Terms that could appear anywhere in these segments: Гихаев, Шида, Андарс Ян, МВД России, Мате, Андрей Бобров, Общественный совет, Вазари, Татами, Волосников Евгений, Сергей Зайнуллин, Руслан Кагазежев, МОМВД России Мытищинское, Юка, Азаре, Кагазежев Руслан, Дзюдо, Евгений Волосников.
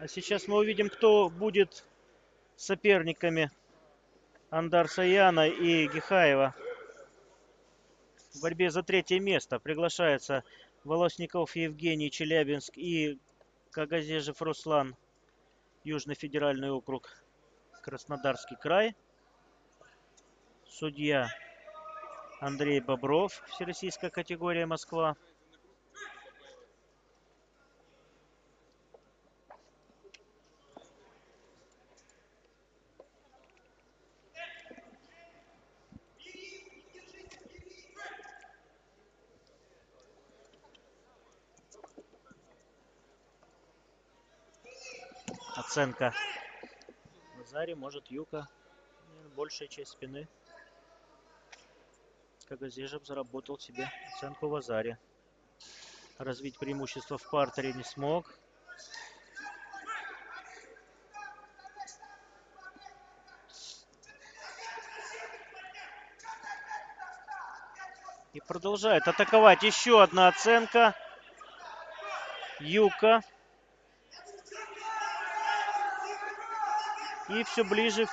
А сейчас мы увидим, кто будет соперниками Андарса Яна и Гихаева. В борьбе за третье место приглашается Волосников Евгений, Челябинск, и Кагазежев Руслан, Южный федеральный округ, Краснодарский край. Судья Андрей Бобров, всероссийская категория, Москва. Оценка. Азаре, может, Юка. Большая часть спины. Кагазежев заработал себе оценку в Азаре. Развить преимущество в партере не смог. И продолжает атаковать. Еще одна оценка. Юка. И все ближе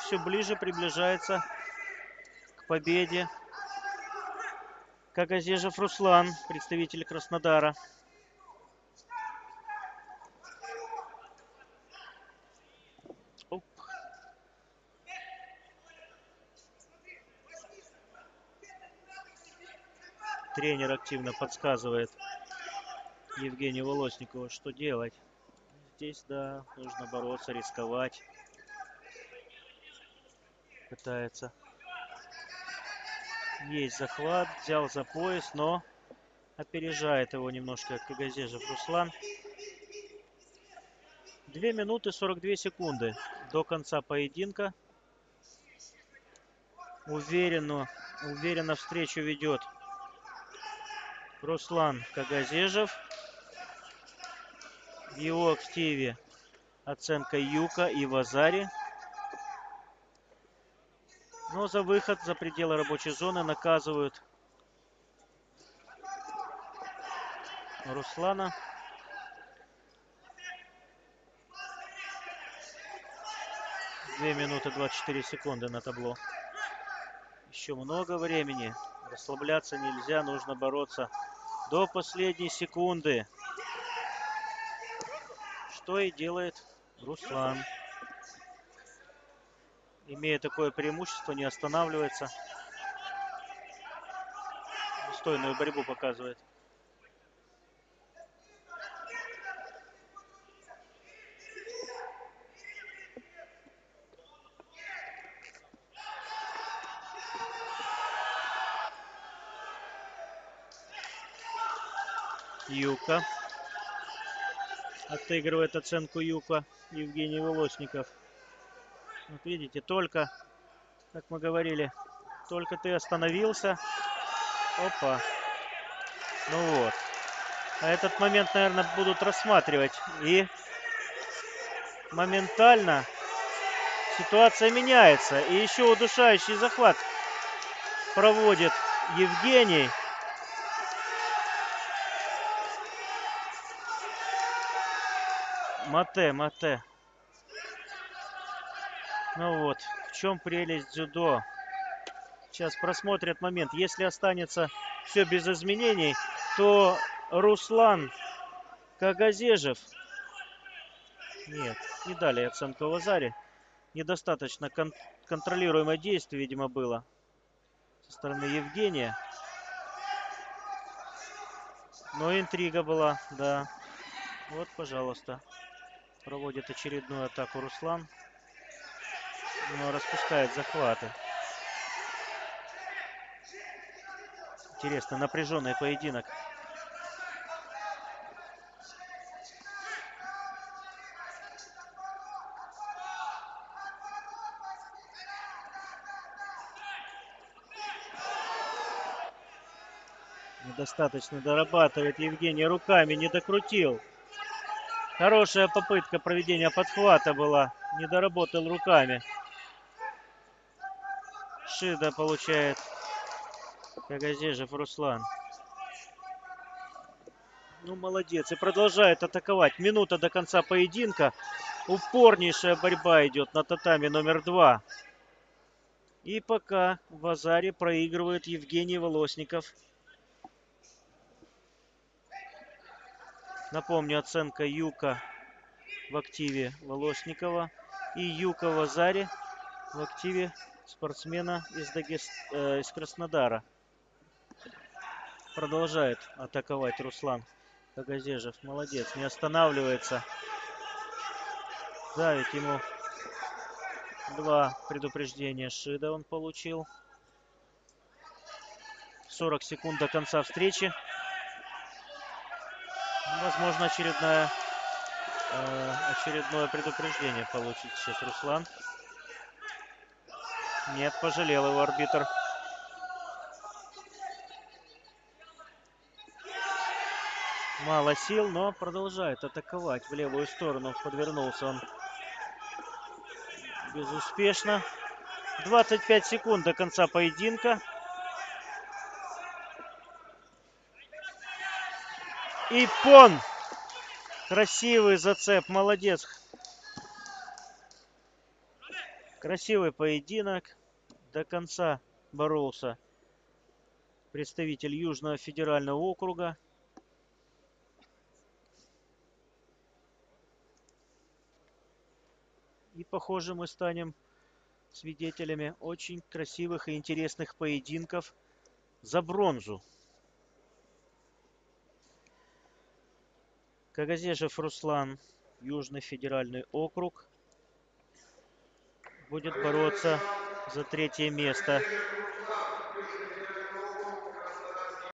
приближается к победе Кагазежев Руслан, представитель Краснодара. Оп. Тренер активно подсказывает Евгению Волосникову, что делать. Здесь, да, нужно бороться, рисковать. Пытается. Есть захват, взял за пояс, но опережает его немножко Кагазежев Руслан. 2 минуты 42 секунды до конца поединка. Уверенно встречу ведет Руслан Кагазежев. В его активе оценка Юка и Вазари. Но за выход за пределы рабочей зоны наказывают Руслана. Две минуты 24 секунды на табло. Еще много времени. Расслабляться нельзя, нужно бороться до последней секунды. Что и делает Руслан. Имея такое преимущество, не останавливается. Достойную борьбу показывает. Юка. Отыгрывает оценку Юка Евгений Волосников. Вот видите, только, как мы говорили, только ты остановился. Опа. Ну вот. А этот момент, наверное, будут рассматривать. И моментально ситуация меняется. И еще удушающий захват проводит Евгений. Мате. Ну вот, в чем прелесть дзюдо. Сейчас просмотрят момент. Если останется все без изменений, то Руслан Кагазежев... Нет, не дали оценку Вазари. Недостаточно контролируемое действие, видимо, было со стороны Евгения. Но интрига была, да. Вот, пожалуйста. Проводит очередную атаку Руслан. Но распускает захваты. Интересно, напряженный поединок. Недостаточно дорабатывает Евгений руками, не докрутил. Хорошая попытка проведения подхвата была. Не доработал руками. Шида получает Кагазежев Руслан. Ну, молодец. И продолжает атаковать. Минута до конца поединка. Упорнейшая борьба идет на татами номер 2. И пока в Азаре проигрывает Евгений Волосников. Напомню, оценка Юка в активе Волосникова и Юка в Азаре в активе спортсмена из Краснодара. Продолжает атаковать Руслан Кагазежев. Молодец, не останавливается. Да, ведь ему 2 предупреждения Шида он получил. 40 секунд до конца встречи. Возможно, очередное предупреждение получит сейчас Руслан. Нет, пожалел его арбитр. Мало сил, но продолжает атаковать в левую сторону. Подвернулся он безуспешно. 25 секунд до конца поединка. И пон! Красивый зацеп, молодец. Красивый поединок. До конца боролся представитель Южного федерального округа. И, похоже, мы станем свидетелями очень красивых и интересных поединков за бронзу. Кагазежев Руслан, Южный федеральный округ, будет бороться за 3-е место.